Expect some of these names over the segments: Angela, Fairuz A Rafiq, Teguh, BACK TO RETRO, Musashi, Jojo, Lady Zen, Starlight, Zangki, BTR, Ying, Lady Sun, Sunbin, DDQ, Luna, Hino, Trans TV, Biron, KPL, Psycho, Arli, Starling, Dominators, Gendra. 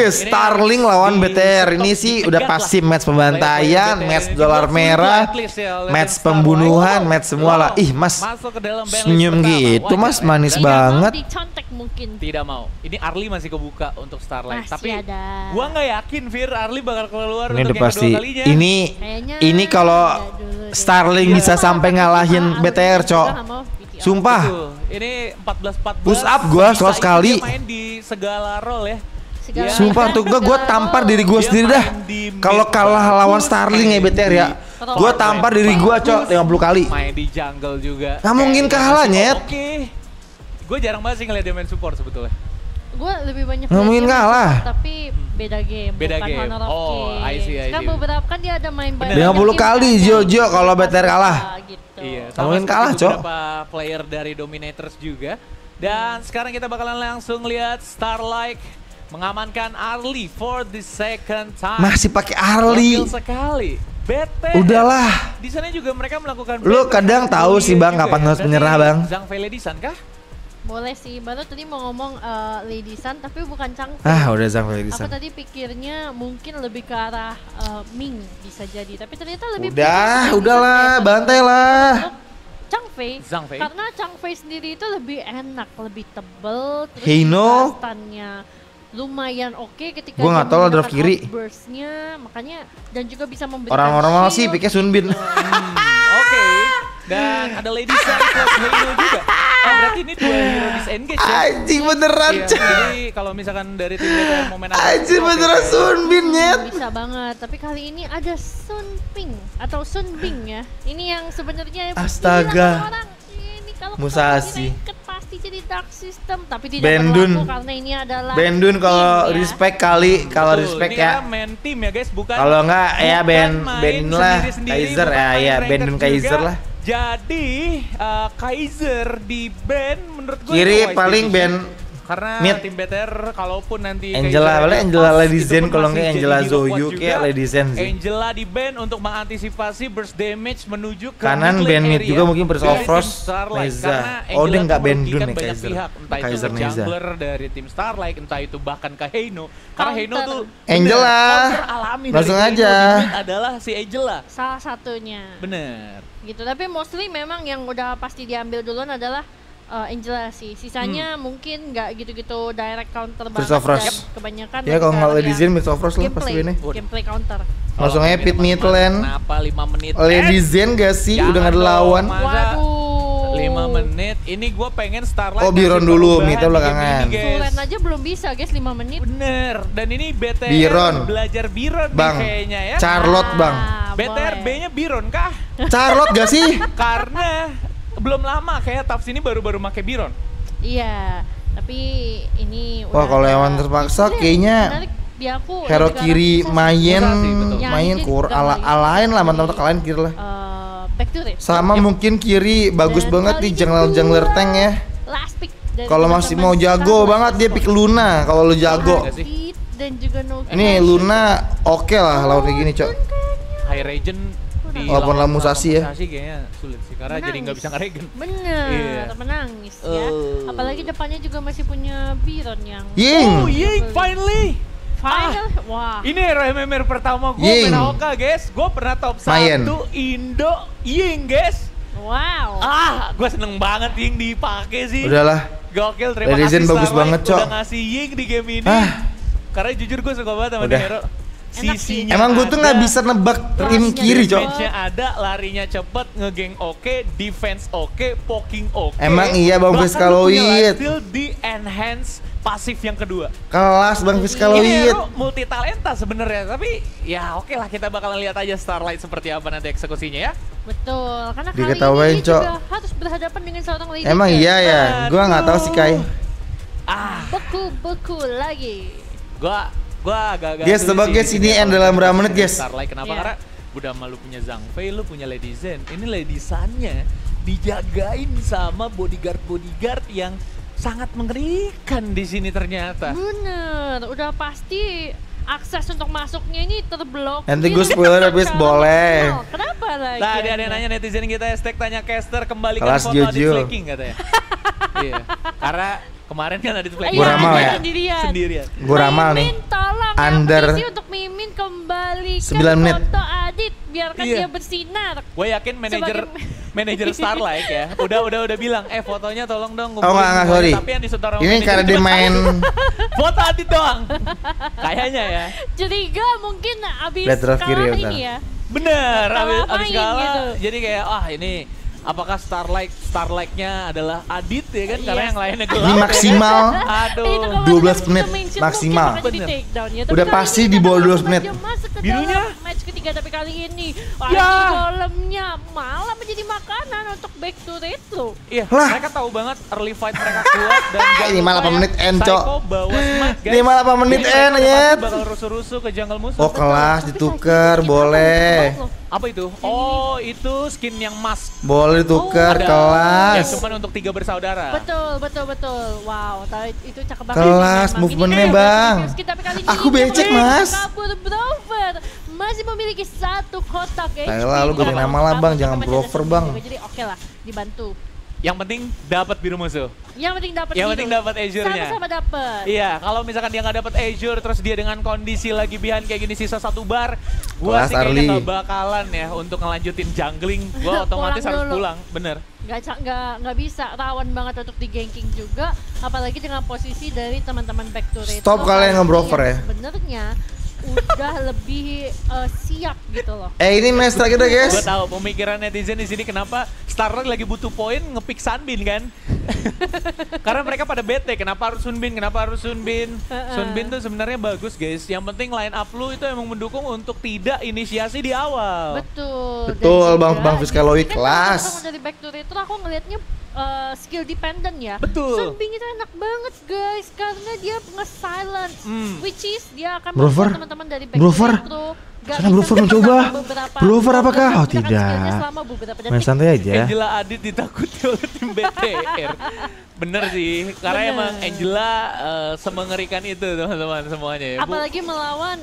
guys, Starling lawan BTR ini sih udah pasti match pembantaian, match dolar merah, match pembunuhan, match semua lah. Ih mas, senyum gitu mas, manis banget. Tidak mau. Ini Arli masih kebuka untuk Starlight. Tapi gua nggak yakin Fir Arli bakal keluar untuk yang kedua kalinya. Ini kalau Starling bisa sampai ngalahin BTR, cok. Sumpah. Betul. Ini 14-14. Push up gue selalu sekali. Main di segala role ya. Segala sumpah untuk gue tampar diri gue sendiri dah. Kalau kalah lawan Starling ya BTR ya. Gue tampar diri gue cok 50 kali. Main di jungle juga. Gak mungkin kalah nyet. Oke. Gue jarang banget sih ngeliat dia main support sebetulnya. Gue lebih banyak ngomongin kalah. Tapi beda game. Beda game. Oh, I see. Kan beberapa kan dia ada main banyak. 50 kali Jojo kalau BTR kalah. Iya, ngomongin kalah, cok. Beberapa player dari Dominators juga. Dan sekarang kita bakalan langsung lihat Starlight mengamankan Arli for the second time. Masih pakai Arli. Sekali. BTR. Udahlah. Di sana juga mereka melakukan. Lu kadang tahu sih Bang kapan harus menyerah, Bang. Zhang Fei Lady Sun kah? Boleh sih, baru tadi mau ngomong Lady Sun tapi bukan Zhang Fei. Ah, udah Zhang Fei Lady Sun. Aku tadi pikirnya mungkin lebih ke arah Ming bisa jadi, tapi ternyata lebih udahlah, bantailah. Zhang Fei. Karena Zhang Fei sendiri itu lebih enak, lebih tebel, terus kekuatannya lumayan oke ketika gua nggak tahu draft kiri. Makanya dan juga bisa memberikan orang-orang malah sih pikir Sunbin. Oke. Dan ada Lady Sun plus Hino juga. Oh berarti ini dua hero disengage ya? Anjing beneran iya, jadi kalau misalkan dari tim BTR mau main anjing beneran Sunbin nyet. Bisa banget, tapi kali ini ada Sunbin atau Sunbin ya. Ini yang sebenarnya astaga orang. Ini kalau Musashi pasti jadi dark system tapi tidak berlaku karena ini adalah Bendun kalau ya. Respect kali kalau respect ini ya. Main tim ya guys bukan. Kalau enggak ya Ben lah Kaiser ya Bendun Kaiser lah. Jadi Kaiser di band menurut gue kiri paling band karena tim BTR kalaupun nanti Angela oleh Angela Lady Zen kalau nggak Angela Zoyu kayak Lady Zen sih. Angela di band untuk mengantisipasi burst damage menuju ke kanan band mid juga mungkin burst of frost Neza. Oh dia nggak band dun nih Kaiser. Kaiser Neza. Dari tim Starlight entah itu bahkan ke Hino. Karena Hino tuh Angela. Langsung aja. Adalah si Angela. Salah satunya. Bener. Gitu tapi mostly memang yang udah pasti diambil duluan adalah Angela sih, sisanya mungkin nggak gitu-gitu direct counter banget kebanyakan. Ya kalau nggak Lady Zen, Mr. Frost lah pasti ini. Gameplay counter. Langsung aja pit mid lane. Kenapa 5 menit? Lady Zen gak sih? Udah nggak ada lawan. Waduh. 5 menit. Ini gue pengen Starlight. Oh Biron dulu, mitnya belakangan. Sulit aja belum bisa guys 5 menit. Bener. Dan ini BTR belajar Biron kayaknya ya. Charlotte bang. BTR B-nya Biron kah? Charlotte gak sih? Karena belum lama kayak Tafs ini baru-baru pakai Biron. Iya, tapi ini wah kalau yang terpaksa kayaknya hero kiri main kur ala-alain lah mantap kalian kiri lah. Sama mungkin kiri bagus banget nih jungler tank ya. Kalau masih mau jago banget dia pick Luna kalau lu jago. Ini Luna oke lah lawan kayak gini, cok. High Regen walaupun lah Musashi ya kayaknya sulit sih karena menangis. Jadi nggak bisa ngeregen bener menangis ya apalagi depannya juga masih punya Biron yang Ying Finally. Wah. Ini hero MMR pertama gue main AOK guys gue pernah top 1 Indo Ying guys wow gue seneng banget Ying dipakai sih udahlah gokil terima kasih Starlight udah ngasih Ying di game ini karena jujur gue suka banget sama dia hero sisinya emang gue tuh nggak bisa nebak tim kiri cok ada larinya cepet ngegeng oke defense oke poking oke emang iya bang Fiskaloid di enhance pasif yang kedua kelas bang Fiskaloid multi talenta sebenarnya tapi ya oke lah kita bakalan lihat aja Starlight seperti apa nanti eksekusinya ya betul karena kali ini juga harus berhadapan dengan seorang lady emang iya ya gue nggak tahu sih Kai beku lagi gue agak-agak guys tebak guys ini end dalam berapa menit guys Starlight kenapa karena udah malu punya Zhang Fei lu punya Lady Zen ini Lady Sun-nya dijagain sama bodyguard yang sangat mengerikan di sini ternyata bener udah pasti akses untuk masuknya ini terblok nanti gue spoiler habis boleh kenapa lagi tadi ada yang nanya netizen kita hashtag tanya caster kembalikan foto di flaking katanya iya karena kemarin kan ada di flaking gue ramal ya sendirian gue ramal nih Under sih untuk Mimin kembali 9 menit. Foto Adit, biarkan dia bersinar. Gue yakin manajer Starlight ya. Udah bilang, fotonya tolong dong. Oh enggak, sorry. Tapi yang disetor ini karena dia main foto Adit doang. Kayaknya ya. Curiga mungkin abis kalah ini ya. Bener, abis kalah gitu. Jadi kayak ini. Apakah Starlightnya adalah Adit ya kan? Karena yang lainnya gelap. Ini maksimal 12 menit maksimal. Udah pasti di bawah 12 menit. Birunya match ketiga tapi kali ini golemnya malah menjadi makanan untuk back to retro. Iya. Mereka tahu banget early fight mereka kuat dan ini malah 8 menit end cok. Ini malah 8 menit end nyet. Bakal rusuh-rusuh ke jungle musuh. Oh kelas ditukar boleh. Apa itu? Oh itu skin yang mask. Boleh tukar kelas. Ya, cuman untuk 3 bersaudara. Betul, betul, betul. Wow, itu cakep banget. Kelas movementnya bang. Aku becek mas. Masih memiliki 1 kotak. Lalu gue nama lah bang, jangan brover bang. Jadi oke lah, dibantu. Yang penting dapat biru musuh. Yang penting dapat Azure-nya. Sama-sama dapat. Iya, kalau misalkan dia nggak dapat Azure, terus dia dengan kondisi lagi behind kayak gini sisa 1 bar, gua sih kayaknya nggak bakalan ya untuk ngelanjutin jungling. Gua otomatis harus pulang, bener. Nggak bisa, rawan banget untuk di ganking juga, apalagi dengan posisi dari teman-teman back to retro. Stop kalian ngebrover ya. Sebenarnya udah lebih siap gitu loh. Ini match terakhir guys. Gue tahu pemikiran netizen di sini kenapa Starling lagi butuh poin ngepick Sunbin kan? Karena mereka pada bete. Kenapa harus Sunbin? Sunbin tuh sebenarnya bagus guys. Yang penting line up lu itu emang mendukung untuk tidak inisiasi di awal. Betul. Betul bang Fiskaloid kelas. Dari back to retro aku ngelihatnya skill dependent ya. Betul. Sunbin itu enak banget guys karena dia nge-silence which is dia akan membuat teman-teman dari back to sana brover mencoba. Brover apakah? Oh tidak. Main santai aja. Angela Adit ditakuti oleh tim BTR. Bener sih, karena emang Angela semengerikan itu teman-teman semuanya ya. Apalagi melawan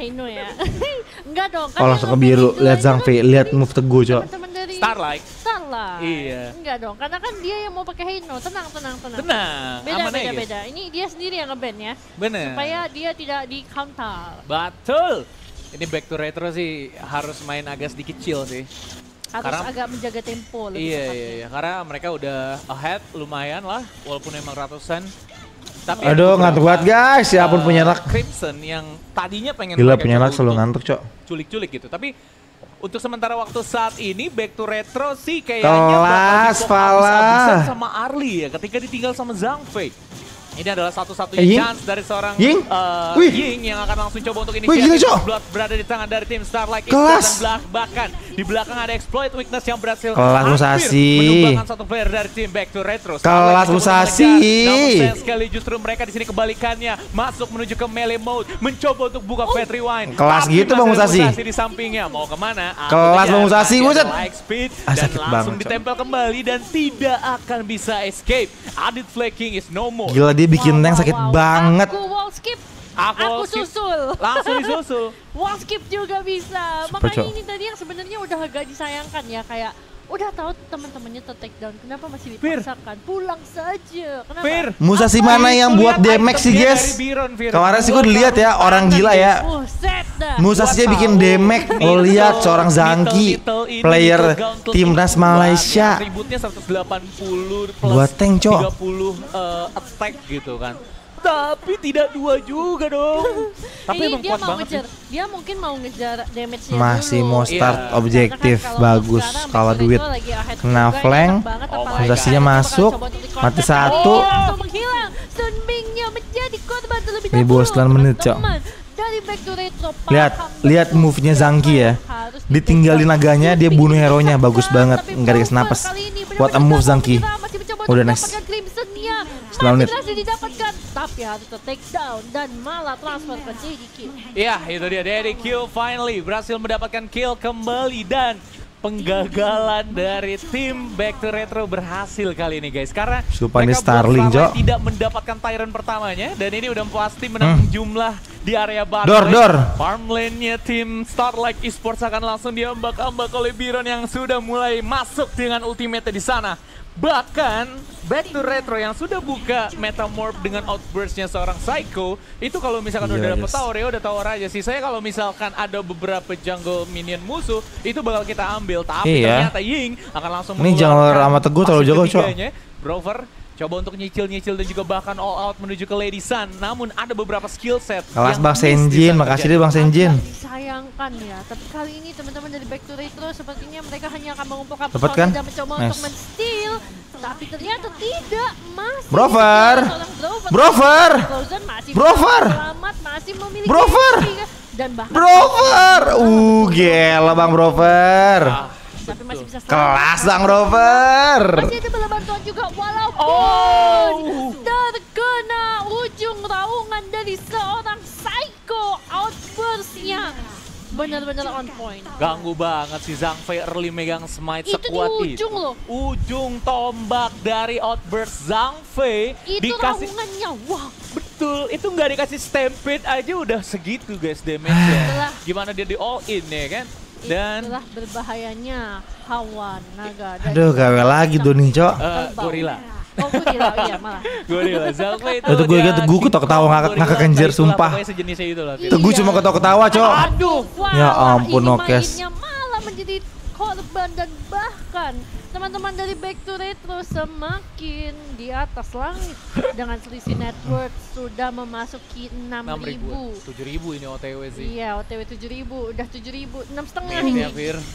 Hino ya. Enggak dong. Kalau langsung ke biru, lihat Zhang Fei, lihat move teguh cok. Starlight. Iya. Enggak dong, karena kan dia yang mau pakai Hino. Tenang. Beda. Ini dia sendiri yang nge-ban ya. Bener. Supaya dia tidak di counter. Betul. Ini back to retro sih harus main agak sedikit chill sih. Harus karena, agak menjaga tempo lebih Iya, karena mereka udah ahead lumayan lah walaupun emang ratusan. Tapi aduh ngantuk banget guys, siapun punya luck. Crimson yang tadinya pengen gila punya luck selalu ngantuk cok. Culik-culik gitu, tapi untuk sementara waktu saat ini back to retro sih kayaknya kelas pala sama Arli ya ketika ditinggal sama Zhang Fei. Ini adalah satu-satunya chance dari seorang Ying yang akan langsung coba untuk inisiatif. Blood berada di tangan dari tim Starlight. Kelas. Bahkan di belakang ada exploit weakness yang berhasil menumbangkan satu player dari tim Back to Retro. Kelas Musashi. Namun sekali justru mereka di sini kebalikannya masuk menuju ke melee mode, mencoba untuk buka fat rewind. Kelas gitu bang Musashi. Musashi di sampingnya mau kemana? Kelas bang Musashi. Dan langsung ditempel kembali dan tidak akan bisa escape. Adit flaking is no more. Gila dia bikin tank sakit banget. Aku wall skip. Aku susul. Langsung disusul. Wall skip juga bisa. Makanya ini tadi yang sebenarnya udah agak disayangkan ya. Kayak udah tahu teman-temannya take down. Kenapa masih dipaksakan? Pulang saja. Kenapa? Musashi mana yang buat damage sih guys? Kemarin sih gue lihat ya orang gila ya. Musashi bikin damage. Lo lihat seorang Zangki player timnas Malaysia. Buat tank cok. 30 attack gitu kan. Tapi tidak 2 juga dong. Tapi emang kuat banget sih. Dia mungkin mau ngejar damage-nya dulu. Masih mau start objektif. Bagus kalau duit. Kena flank. Posisinya masuk. Mati 1. Ini bos 9 menit cok. Lihat move-nya Zangki ya. Ditinggalin naganya, dia bunuh hero-nya. Bagus banget. Enggak dikasih napas. What a move Zangki. Udah nice. 9 menit. Tapi harus take down dan malah transfer ke DDQ. Iya, itu dia DDQ finally berhasil mendapatkan kill kembali dan penggagalan dari tim Back to Retro berhasil kali ini guys. Karena mereka Starling tidak mendapatkan Tyrant pertamanya dan ini udah pasti menang jumlah di area baru. Farmland-nya tim Starlight Esports akan langsung diambak-ambak oleh Biron yang sudah mulai masuk dengan ultimate di sana. Bahkan Back to Retro yang sudah buka Metamorph dengan outburstnya seorang Psycho, itu kalau misalkan udah dapet tower ya udah tower aja sih. Saya kalau misalkan ada beberapa jungle minion musuh, itu bakal kita ambil. Tapi ternyata Ying akan langsung mengeluarkan. Ini jangan lama teguh terlalu jago cok. Brover coba untuk nyicil-nyicil dan juga bahkan all out menuju ke Lady Sun. Namun ada beberapa skill set. Kelas Bang Senjin, makasih deh Bang Senjin. Disayangkan ya, tapi kali ini teman-teman dari Back to Retro sepertinya mereka hanya akan mengumpulkan pesawat kan? Dan mencoba untuk men-steal. Tapi ternyata tidak, masih Brover. Brover. Brover. Brover. Brover. Gila Bang Brover. Tapi masih bisa kelas Bang Brover. Masih ada bala bantuan juga walaupun terkena ujung raungan dari seorang Psycho. Outburstnya benar-benar on point. Ganggu banget si Zhang Fei early megang smite itu sekuat di ujung loh. Ujung tombak dari outburst Zhang Fei. Itu dikasih raungannya, wah. Betul, itu nggak dikasih stampede aja udah segitu guys damage-nya. Gimana dia di all in ya kan? Dan itulah berbahayanya hawa naga. Aduh gawe lagi Doni cok. Gorila. Oh gorila, iya malah. Gorila, Zhang Fei itu. Itu gue ingat Teguh ketawa ngakak kekenjer sumpah. Sejenisnya itu lah. Teguh cuma ketawa cok. Aduh. Ya ampun nokes. Ini mainnya malah menjadi korban dan bahkan teman-teman dari Back to Retro semakin di atas langit dengan selisih net worth sudah memasuki 6.000. 7.000 ini OTW sih. Iya, OTW 7.000, udah 7.000, 6.500 ini.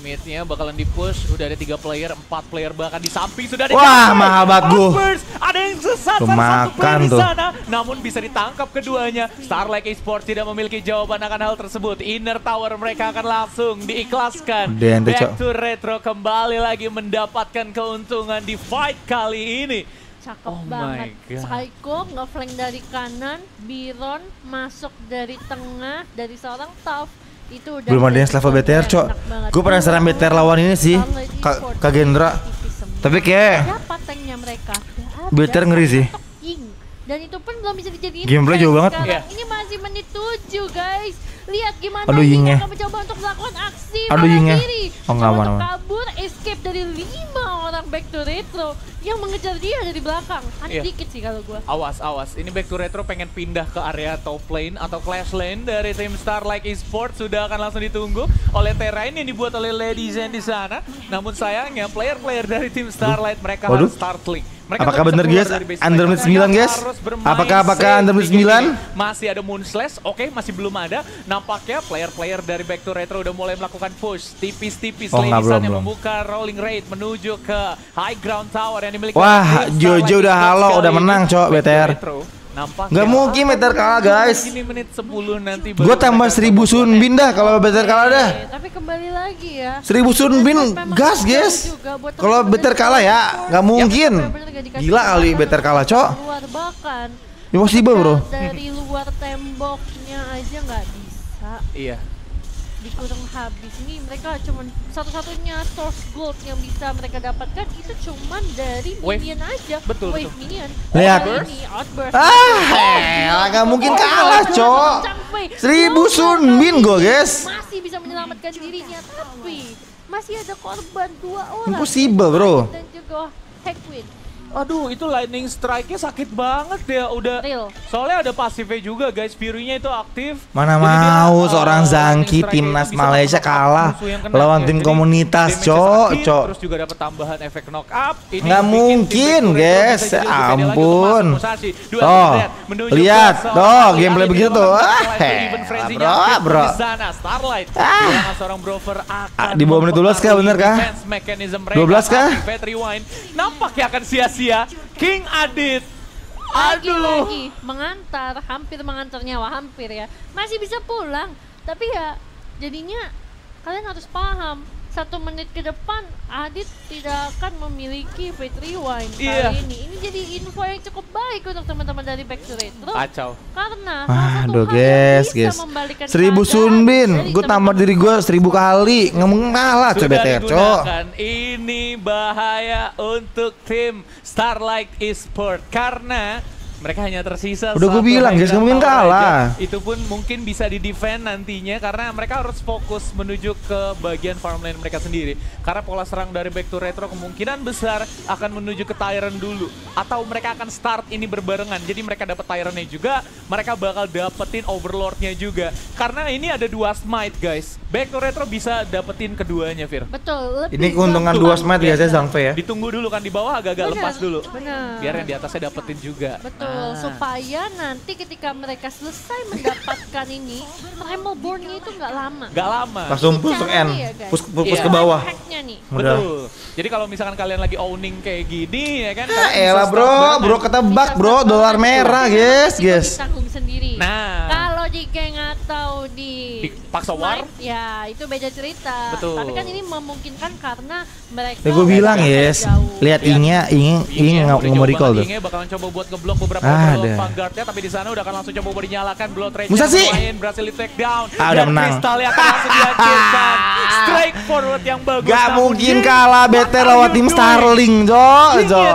Mid-nya bakalan di-push, udah ada 3 player, 4 player bahkan di samping sudah ada. Wah, mahal banget. Ada yang sesat satu player di sana, namun bisa ditangkap keduanya. Starlight Esports tidak memiliki jawaban akan hal tersebut. Inner tower mereka akan langsung diikhlaskan. Back to Retro kembali lagi mendapat keuntungan di fight kali ini. Cakep banget. Psycho ngeflank dari kanan, Biron masuk dari tengah dari seorang tough. Itu udah belum ada yang level BTR, cok. Gue penasaran BTR lawan ini sih, Kak Gendra. Tapi kayak BTR ngeri sih. Dan itu pun belum bisa dijadiin. Gameplay jauh banget. Ini masih menit 7, guys. Lihat gimana Yingnya mencoba untuk melakukan aksi sendiri. Coba untuk kabur, escape dari 5 orang Back to Retro yang mengejar dia dari belakang. Dikit sih kalau gua. Awas. Ini Back to Retro pengen pindah ke area top lane atau clash lane dari tim Starlight Esports. Sudah akan langsung ditunggu oleh terrain yang dibuat oleh Lady Zen di sana. Namun sayangnya player-player dari tim Starlight mereka harus Starling. Apakah benar guys? Undermid 9 guys? Apakah Undermid 9? Masih ada Moon Slash, oke masih belum ada. Nampaknya player-player dari Back to Retro udah mulai melakukan push. Tipis-tipis Lady Sun yang membuka rolling raid menuju ke high ground tower yang dimiliki. Wah, Jojo udah halo, udah menang cok BTR. Gak mungkin BTR kalah guys. Gue tambah 1000 Sunbin dah kalau BTR kalah dah. Tapi kembali lagi ya 1000 Sunbin gas guys. Kalau BTR kalah ya gak mungkin. Gila kali BTR kalah cok. Impossible bro. Dari luar temboknya aja gak bisa. Iya. Dikurung habis nih, mereka cuman satu-satunya source gold yang bisa mereka dapatkan itu cuman dari minion aja. Wave minion. Lihat. Gak mungkin kalah, cok. 1000 Sunbin gue, guys. Masih bisa menyelamatkan dirinya, tapi masih ada korban 2 orang. Impossible, bro. Dan juga Hackwin. Aduh, itu lightning strike-nya sakit banget ya, udah. Soalnya ada pasifnya juga guys, birunya itu aktif. Mana mau seorang Zangki timnas Malaysia kalah lawan tim komunitas, cok. Terus juga dapat tambahan efek knock up. Nggak mungkin guys, ampun. Tuh, lihat, tuh gameplay begitu tuh. Bro. Di bawah menit 12 kah, bener kah? 12 kah? Nampaknya akan sia-sia. King Adit lagi mengantar, hampir mengantar nyawa, hampir ya. Masih bisa pulang, tapi ya jadinya kalian harus paham 1 menit ke depan Adit tidak akan memiliki fate rewind kali ini. Ini jadi info yang cukup baik untuk teman-teman dari Back to Retro. Kacau. Karena aduh guys. 1000 Sunbin, gue tambah diri gue 1000 kali. Ngomong kalah coba terco. Ini bahaya untuk tim Starlight Esports karena Mereka hanya tersisa. Udah gue bilang guys, mungkin kalah. Itu pun mungkin bisa di defend nantinya karena mereka harus fokus menuju ke bagian farmland mereka sendiri. Karena pola serang dari Back to Retro kemungkinan besar akan menuju ke Tyrant dulu. Atau mereka akan start ini berbarengan. Jadi mereka dapat Tyrant-nya juga, mereka bakal dapetin Overlord-nya juga. Karena ini ada dua smite guys. Back to Retro bisa dapetin keduanya, Fir. Betul. Ini keuntungan dua smite biasanya Zhang Fei ya. Ditunggu dulu kan di bawah agak-agak lepas dulu. Bener. Biar yang di atasnya dapetin juga. Betul, supaya nanti ketika mereka selesai mendapatkan ini, primal born-nya itu nggak lama. Nggak lama. Langsung push ke N, push ke bawah. Betul. Jadi kalau misalkan kalian lagi owning kayak gini ya kan. Elah bro ketebak bro, dolar merah guys, guys. Ditanggung sendiri. Nah. Kalau di geng atau di paksa war, ya itu beda cerita. Betul. Tapi kan ini memungkinkan karena mereka. Gue bilang yes, lihat Yingnya, Ying nggak mau recall tuh. Yingnya bakalan coba buat ngeblok beberapa vanguardnya, tapi di sana udah akan langsung coba dinyalakan blood rage. Musashi berhasil di take down. Udah menang. Kristalnya akan langsung dihancurkan. Strike forward yang bagus. Gak mungkin kalah BTR lawan tim Starling, Jo.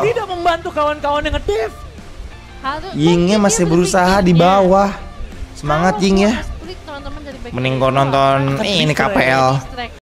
Tidak membantu kawan-kawan yang ngedef. Yingnya masih berusaha di bawah. Semangat Ying ya. Mending kau nonton ini KPL.